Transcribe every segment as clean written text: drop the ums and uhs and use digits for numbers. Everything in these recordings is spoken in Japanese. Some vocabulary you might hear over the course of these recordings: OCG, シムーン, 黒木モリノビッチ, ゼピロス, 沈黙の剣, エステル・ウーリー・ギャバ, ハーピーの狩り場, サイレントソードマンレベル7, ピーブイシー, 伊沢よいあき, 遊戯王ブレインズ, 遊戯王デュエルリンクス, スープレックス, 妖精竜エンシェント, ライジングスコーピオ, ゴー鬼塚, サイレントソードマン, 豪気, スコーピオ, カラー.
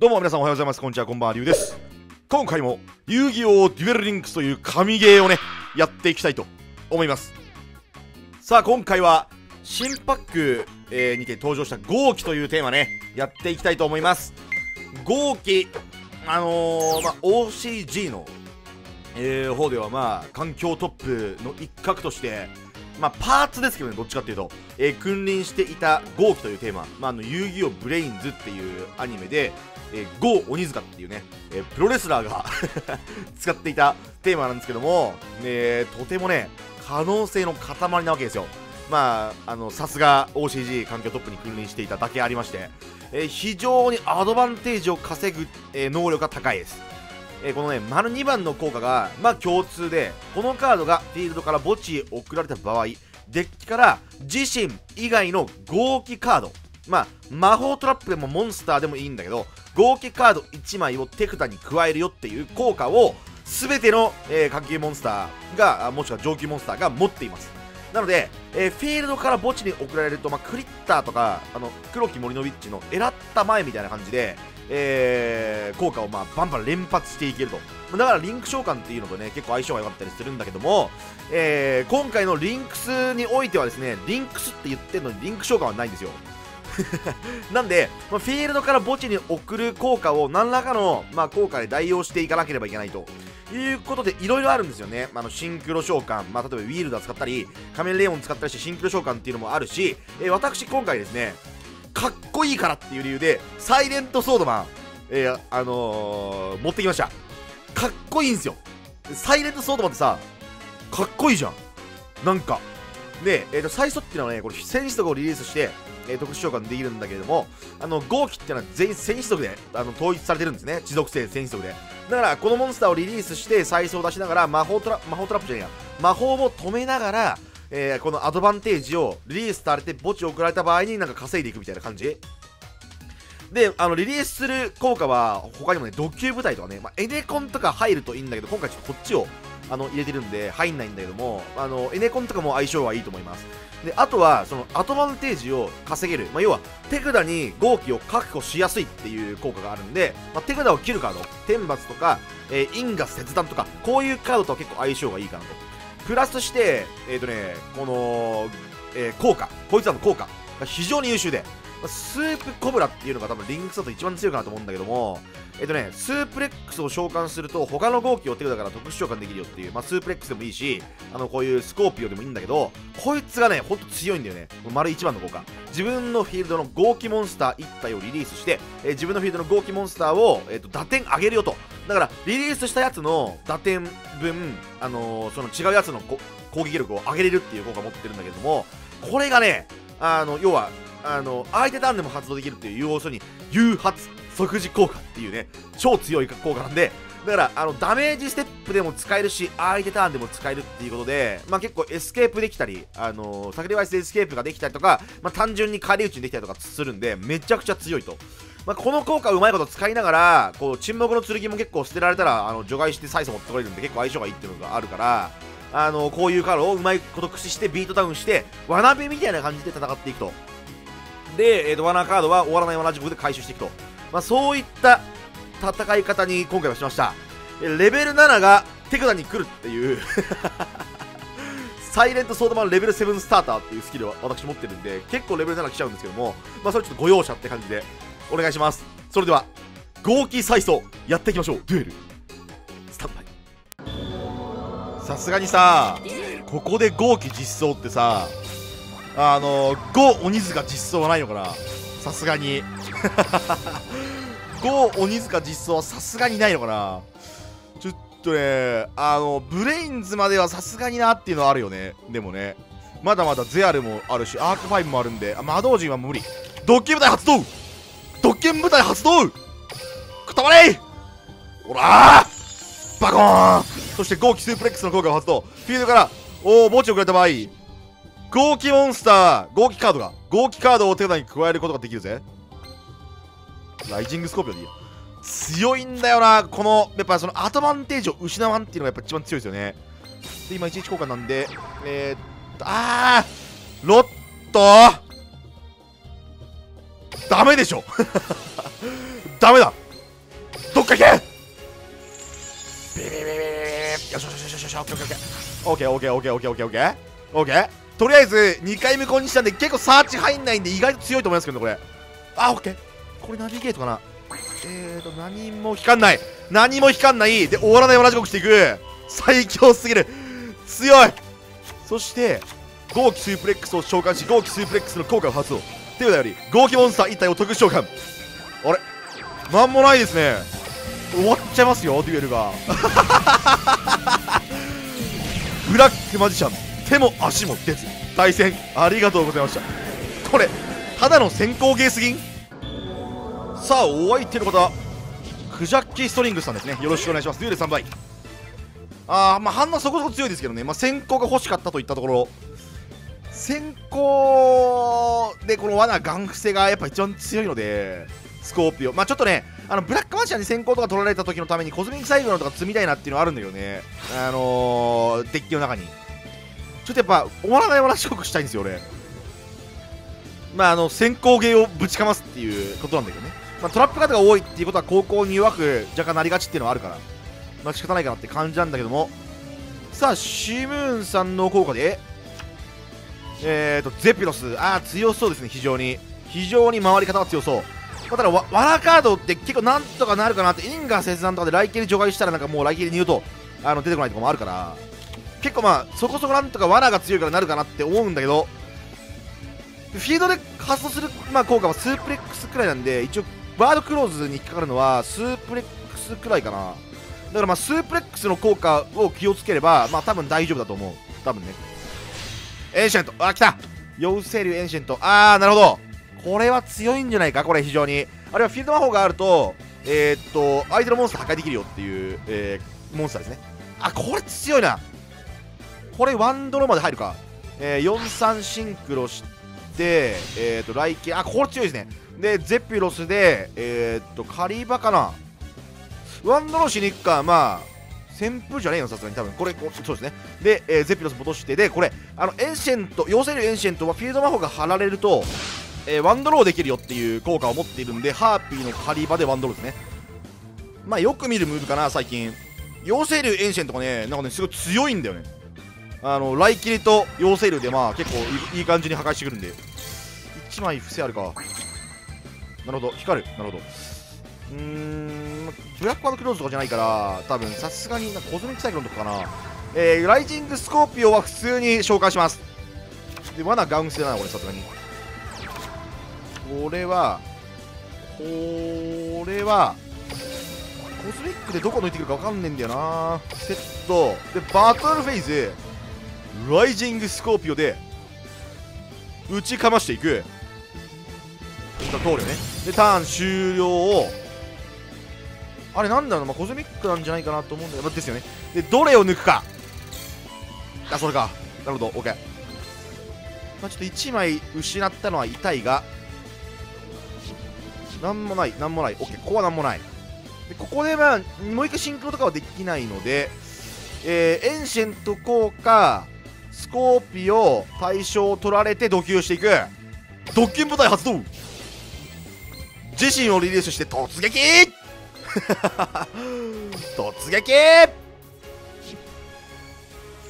どうも皆さんおはようございます。こんにちは、こんばんは、りゅうです。今回も遊戯王デュエルリンクスという神ゲーをね、やっていきたいと思います。さあ、今回は新パック、にて登場した豪気というテーマね、やっていきたいと思います。豪気、OCG の、方ではまあ、環境トップの一角として、まあ、パーツですけどね、どっちかっていうと、君臨していた豪気というテーマ、まあ、遊戯王ブレインズっていうアニメで、ゴー鬼塚っていうね、プロレスラーが使っていたテーマなんですけども、とてもね、可能性の塊なわけですよ。まあ、さすが OCG 環境トップに君臨していただけありまして、非常にアドバンテージを稼ぐ、能力が高いです。このね、丸2番の効果が、まあ、共通で、このカードがフィールドから墓地へ送られた場合、デッキから自身以外の豪気カード、まあ、魔法トラップでもモンスターでもいいんだけど、豪気カード1枚を手札に加えるよっていう効果を、全ての、下級モンスターが、もしくは上級モンスターが持っています。なので、フィールドから墓地に送られると、まあ、クリッターとか、黒木モリノビッチのエラッタ前みたいな感じで、効果をまあバンバン連発していけると。だからリンク召喚っていうのとね結構相性が良かったりするんだけども、今回のリンクスにおいてはですね、リンクスって言ってるのにリンク召喚はないんですよなんで、まあ、フィールドから墓地に送る効果を何らかの、まあ、効果で代用していかなければいけないということで、いろいろあるんですよね。シンクロ召喚、まあ、例えばウィールダー使ったり仮面レオン使ったりしてシンクロ召喚っていうのもあるし、私今回ですね、かっこいいからっていう理由でサイレントソードマン、持ってきました。かっこいいんですよ。サイレントソードマンってさ、かっこいいじゃん。なんかで、最速っていうのはね、これ戦士族をリリースして、特殊召喚できるんだけれども、豪気っていうのは全員戦士族で統一されてるんですね。地属性戦士族で。だからこのモンスターをリリースして再送を出しながら魔法を止めながら、このアドバンテージをリリースされて墓地を送られた場合になんか稼いでいくみたいな感じで、リリースする効果は他にもね、ド級部隊とかね、まあ、エネコンとか入るといいんだけど、今回ちょっとこっちを入れてるんで入んないんだけども、エネコンとかも相性はいいと思います。で、あとはそのアドバンテージを稼げる、まあ、要は手札に豪気を確保しやすいっていう効果があるんで、まあ、手札を切るカード、天罰とか、因果切断とかこういうカードとは結構相性がいいかなと。プラスして、この、効果、こいつらの効果が非常に優秀で、スープコブラっていうのが多分リンクスだと一番強いかなと思うんだけども、スープレックスを召喚すると他の豪気を手札から特殊召喚できるよっていう、まあ、スープレックスでもいいし、こういうスコーピオでもいいんだけど、こいつがね、ほんと強いんだよね。丸1番の効果。自分のフィールドの豪気モンスター1体をリリースして、自分のフィールドの豪気モンスターを、打点上げるよと。だからリリースしたやつの打点分、その違うやつの攻撃力を上げれるっていう効果を持ってるんだけども、これがね、要は相手ターンでも発動できるっていう、要するに誘発即時効果っていうね、超強い効果なんで、だからダメージステップでも使えるし、相手ターンでも使えるっていうことで、まあ、結構エスケープできたり、サクリファイスでエスケープができたりとか、まあ、単純に仮打ちにできたりとかするんで、めちゃくちゃ強いと。まあ、この効果うまいこと使いながら、こう沈黙の剣も結構捨てられたら除外して催促持ってこれるんで、結構相性がいいっていうのがあるから、こういうカードをうまいこと駆使してビートダウンして罠火みたいな感じで戦っていくと。で、罠カードは終わらない罠地獄で回収していくと、まあ、そういった戦い方に今回はしました。レベル7が手札に来るっていうサイレントソードマンレベル7スターターっていうスキルを私持ってるんで、結構レベル7来ちゃうんですけども、まあ、それちょっとご容赦って感じでお願いします。それでは豪気再送やっていきましょう。デュエルスタンバイ。さすがにさ、ここで豪気実装ってさ、ゴー鬼塚実装はないのかな。さすがにゴー鬼塚実装はさすがにないのかな。ちょっとね、ブレインズまではさすがになっていうのはあるよね。でもね、まだまだゼアルもあるし、アークファイブもあるんで、魔導人は無理。ドッキリ部隊発動、ドッキリ部隊発動、くたばれおらーバコーン。そしてゴーキスープレックスの効果を発動。フィールドから墓地をくれた場合、豪気モンスター、豪気カードが、豪気カードを手札に加えることができるぜ。ライジングスコーピオでいいよ。強いんだよな、この、やっぱそのアドバンテージを失わんっていうのがやっぱ一番強いですよね。で、今1日交換なんで、ロットダメでしょダメだ。回いけ。ビビビビビビビビ。よしよしよしよし。オッケーオッケーオッケーオッケーオッケーオッケーオッケー。とりあえず2回無効にしたんで結構サーチ入んないんで意外と強いと思いますけどねこれ。あ、オッケー。これナビゲートかな。何も引かんない。何も引かんないで終わらない同じ動きしていく。最強すぎる。強い。そして豪気スープレックスを召喚し、豪気スープレックスの効果を発動。ということより豪気モンスター1体を特殊召喚。あれなんもないですね。終わっちゃいますよデュエルが。ブラックマジシャン手も足も出ず、対戦ありがとうございました。これただの先行ゲーすぎん。さあお相手の方クジャッキーストリングスさんですね。よろしくお願いします。デュエル3倍。まあ反応はそこそこ強いですけどね。まあ先行が欲しかったといったところ。先行でこの罠ガン伏せがやっぱ一番強いので、スコーピオンまあちょっとねブラックマジシャンに先行とか取られた時のためにコズミックサイクロンとか積みたいなっていうのはあるんだけどね。デッキの中にちょっとやっぱ終わらない話をしたいんですよ俺。まあ先行芸をぶちかますっていうことなんだけどね。まあトラップ型が多いっていうことは高校に弱く若干なりがちっていうのはあるから、まあ仕方ないかなって感じなんだけども。さあシムーンさんの効果でゼピロス、強そうですね。非常に回り方は強そう。まあ、ただワラカードって結構なんとかなるかなって、インガー切断とかで雷系に除外したらなんかもう雷系に言うと出てこないとかもあるから、結構まあそこそこなんとか罠が強いからなるかなって思うんだけど、フィードで発動する、まあ、効果はスープレックスくらいなんで、一応バードクローズに引っかかるのはスープレックスくらいかな。だからまあスープレックスの効果を気をつければまあ多分大丈夫だと思う。多分ね。エンシェント、来た妖精竜エンシェント。なるほど。これは強いんじゃないか、これ非常に。あるいはフィールド魔法があると、相手のモンスター破壊できるよっていう、モンスターですね。これ強いな。これワンドローまで入るか。4-3シンクロして、雷系、これ強いですね。で、ゼピロスで、カリバかな。ワンドローしに行くか、まあ。旋風じゃねえよさすがに多分。これそうですね。で、ゼピロス戻して、でこれエンシェント、妖精竜エンシェントはフィールド魔法が貼られると、ワンドローできるよっていう効果を持っているんで、ハーピーの狩り場でワンドローですね。まあよく見るムーブかな最近。妖精竜エンシェントがねなんかねすごい強いんだよね。雷切りと妖精竜でまあ結構いい感じに破壊してくるんで、1枚伏せあるか。なるほど、光る。なるほど。ブラックワードクローズとかじゃないから多分さすがにコズミックサイクロンとかかな。ライジングスコーピオは普通に召喚します。で罠ガウン制だなこれ。さすがにこれはコズミックでどこ抜いてくるか分かんねえんだよな。セットでバトルフェーズライジングスコーピオで打ちかましていく。通るよね。でターン終了をあれなんだろう、コズミックなんじゃないかなと思うんだけどですよね。でどれを抜くか。それか。なるほど OK、まあ、ちょっと1枚失ったのは痛いが、なんもないなんもない OK。 ここはなんもないで、ここでまあもう一回シンクロとかはできないので、エンシェント効果スコーピオ対象を取られてドキュンしていく。ドキュン部隊発動。自身をリリースして突撃。突撃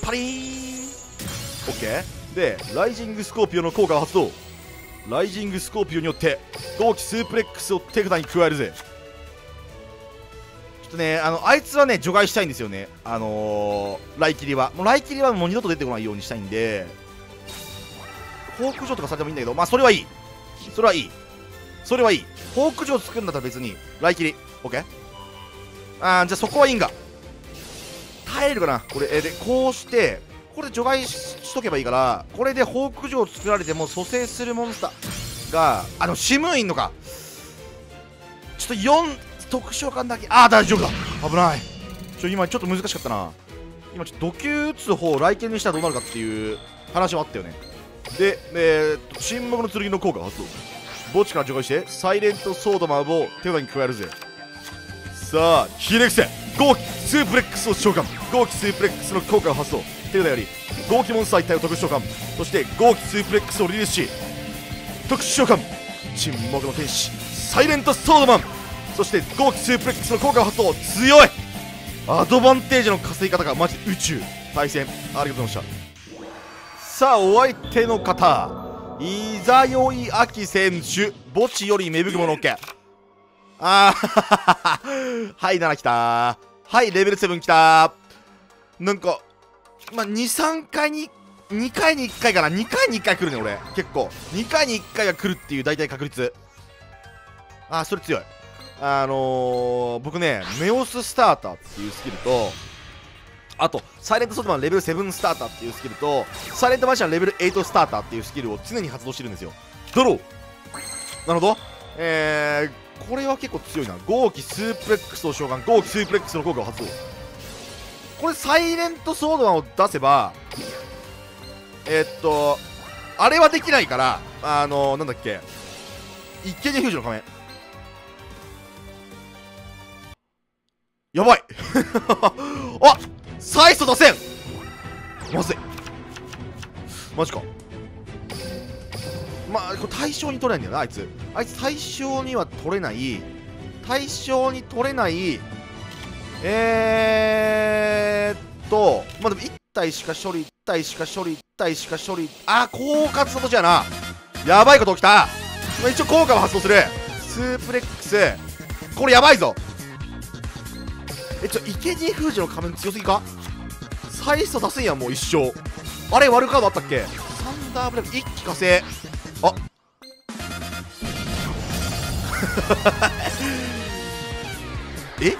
パリーン OK。 でライジングスコーピオの効果を発動。ライジングスコーピオによって同期スープレックスを手札に加えるぜ。ちょっとねあいつはね除外したいんですよね。雷切りはもうもう二度と出てこないようにしたいんで、フォーク状とかされてもいいんだけど、まあそれはいいそれはいいそれはいい。フォーク状作るんだったら別に雷切り OK。 じゃあそこはいいんが耐えるかなこれ。でこうしてこれで除外 しとけばいいから、これでフォーク状作られても蘇生するモンスターがシムーンいんのか。ちょっと4特召喚だけ大丈夫だ。危ない。今ちょっと難しかったな。今ちょっとド級打つ方雷切りにしたらどうなるかっていう話はあったよね。で沈黙の剣の効果発動。墓地から除外してサイレントソードマンを手札に加えるぜ。さあひねくせ豪気スープレックスを召喚。豪気スープレックスの効果を発動。手札より豪気モンスター1体を特殊召喚。そして豪気スープレックスをリリースし特殊召喚。沈黙の天使サイレントソードマンそしてゴークスープレックスの効果発動、強いアドバンテージの稼ぎ方がマジ宇宙。対戦ありがとうございました。さあお相手の方、伊沢よいあき選手、墓地より芽吹くもの OK。 あーはい7来た、はいレベル7来た。なんかまあ23回に2回に1回かな、2回に1回来るね俺。結構2回に1回が来るっていう大体確率。あーそれ強い。僕ねメオススターターっていうスキルと、あとサイレントソルトマンレベル7スターターっていうスキルと、サイレントマジシャンレベル8スターターっていうスキルを常に発動してるんですよ。ドロー、なるほど。これは結構強いな。豪気スープレックスと召喚、豪気スープレックスの効果を発動。これサイレントソードマンを出せばあれはできないから、なんだっけ、一見にフュージョンの仮面やばいあ、最速出せん、まずい、マジか。まあこれ対象に取れないんだよな、あいつ対象には取れない、まあでも1体しか処理、あー狡猾の土地やな。やばいこと起きた。一応効果を発動するスープレックス、これやばいぞ。池尻封じの仮面強すぎか。最速出せんやんもう一生。あれ悪カードあったっけ。サンダーブレイク一気火星、あえ